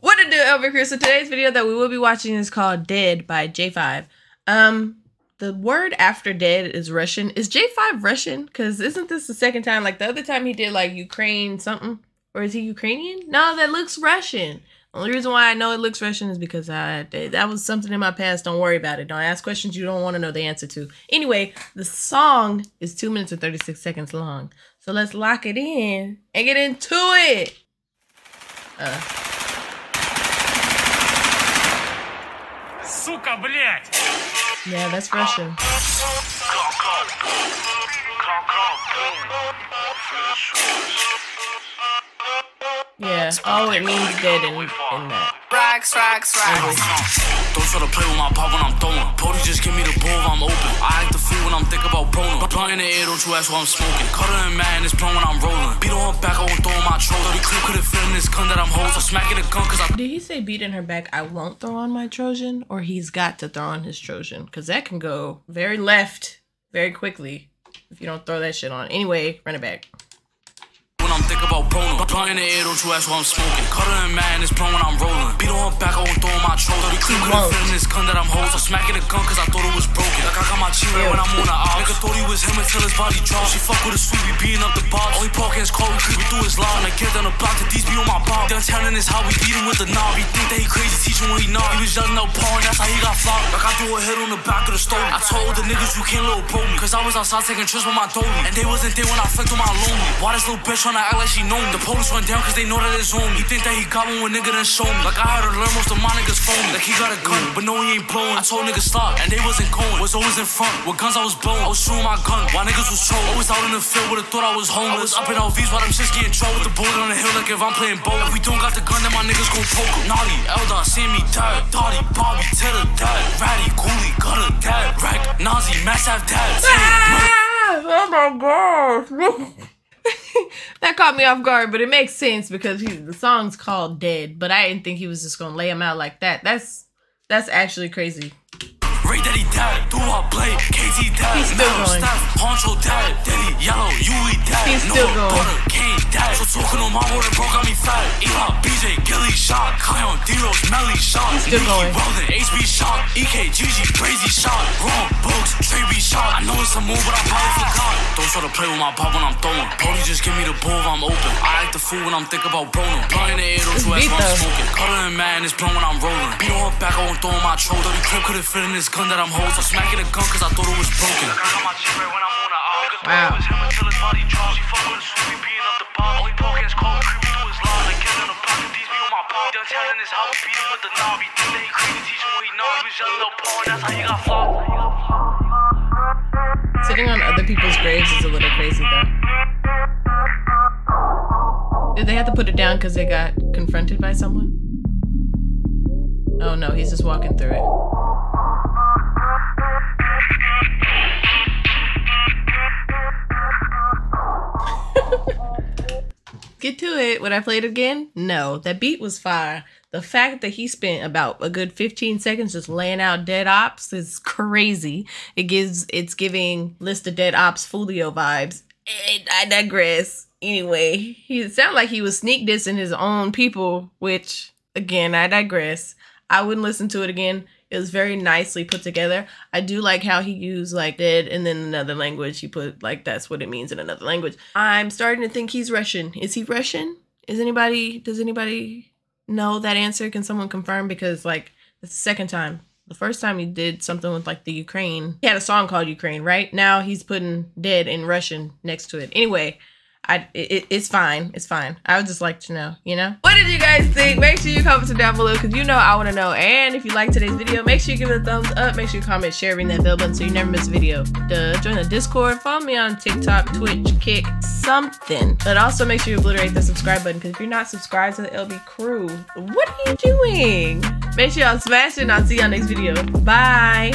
What to do over here? So today's video that we will be watching is called Dead by J5. The word after dead is Russian. Is J5 Russian? Because isn't this the second time? Like the other time he did like Ukraine something. Or is he Ukrainian? No, that looks Russian. Only reason why I know it looks Russian is because that was something in my past. Don't worry about it. Don't ask questions you don't want to know the answer to. Anyway, the song is 2 minutes and 36 seconds long. So let's lock it in and get into it. Сука, блядь. Yeah, that's Russian. Yeah, all it means dead in that. Rocks, rocks, rocks. Don't try to play with my pop when I'm throwing. Pody just give me the ball I'm open. I like the food when I'm thinking about prono. Blunt in the air, don't you ask what I'm smoking. Cutter and madness blown when I'm rolling. Beat on her back, I won't throw on my troll. The crew couldn't film this gun that I'm holding. So smacking the gun cause I. Did he say beat in her back, I won't throw on my Trojan? Or he's got to throw on his Trojan? Because that can go very left very quickly if you don't throw that shit on. Anyway, run it back. I'm thinking about prono. Blunt in the air, don't you ask what I'm smoking. Cutter and madness blown when I'm rolling. Beat on her back, I won't throw my troller. The crew couldn't film this gun that I'm holding. So smacking the gun cause I thought it was broken. Like I got my cheer when I'm on the ops. Nigga thought he was him until his body dropped. She fuck with a sweet, we beating up the box. Only Parkins called, we through his line. I get down the block, the D's be on my pop. They're telling us how we beat him with the knob. He think that he crazy, teach him when he knob. He was yelling out Paul and that's how he got flopped. Like I threw a hit on the back of the store. I told the niggas you can't little bro me. Cause I was outside taking trips with my dolly. And they wasn't there when I flicked on my lonely. Why this little bitch tryna act like she know him? The police went down cause they know that it's on me. He think that he got one when nigga done show me. Like I had to learn most of my niggas phone. Like he got a gun, but no he ain't blowing. I told niggas stop, and they wasn't going. Was always in front, with guns I was blowing. I was shooting my gun, while niggas was trolling. Always out in the field with a thought I was home. I was up in LVs while them shits getting trolled. With the bullet on the hill like if I'm playing bowl. If we don't got the gun then my niggas gon' poke him. Naughty, Eldar, Sammy, Dad, Dotty, Bobby, Tedder, Dad, Ratty, Cooley, Gutter, Dad, Rack, Nazi, Massive, Dad. Oh my gosh. That caught me off guard, but it makes sense because the song's called Dead, but I didn't think he was just gonna lay him out like that. That's actually crazy. Right that he died, do I play? KT died, he's still going. Honcho died, Daddy Yellow, Yui died, he's still going. Kane died, so talking on my water broke on me fat. Eli, BJ, Gilly shot, Kion, Diros, Melly shot, he's still going. Weldon, HB shot, EK, GG, crazy shot, wrong books, Trey B shot. I know it's a move, but I probably forgot. Don't try to play with my pop when I'm throwing. Pody just give me the ball if I'm open. I like the food when I'm thinking about brono. Blunt in the air, don't you ask what I'm smoking. Cutter and madness blown when I'm rolling. Beat on her back, I won't throw on my troll. Though the clip couldn't fit in this gun that I'm holding. So smacking the gun cause I thought it was broken. Wow. Sitting on other people's graves is a little crazy though. Did they have to put it down because they got confronted by someone? Oh no, he's just walking through it. Get to it. Would I play it again? No. That beat was fire. The fact that he spent about a good 15 seconds just laying out dead ops is crazy. It's giving list of dead ops Fulio vibes. And I digress. Anyway, he sounded like he was sneak dissing his own people, which again, I digress. I wouldn't listen to it again. It was very nicely put together. I do like how he used like dead and then another language. He put like that's what it means in another language. I'm starting to think he's Russian. Is he Russian? Does anybody know that answer? Can someone confirm? Because like the second time, the first time he did something with like the Ukraine, he had a song called Ukraine, right? Now he's putting dead in Russian next to it. Anyway, it's fine. It's fine. I would just like to know, you know? What did you guys think? Make sure you comment down below because you know I want to know. And if you like today's video, make sure you give it a thumbs up. Make sure you comment, share, ring that bell button so you never miss a video. Join the Discord. Follow me on TikTok, Twitch, Kick, something. But also make sure you obliterate the subscribe button because if you're not subscribed to the LB crew, what are you doing? Make sure y'all smash it and I'll see y'all next video. Bye.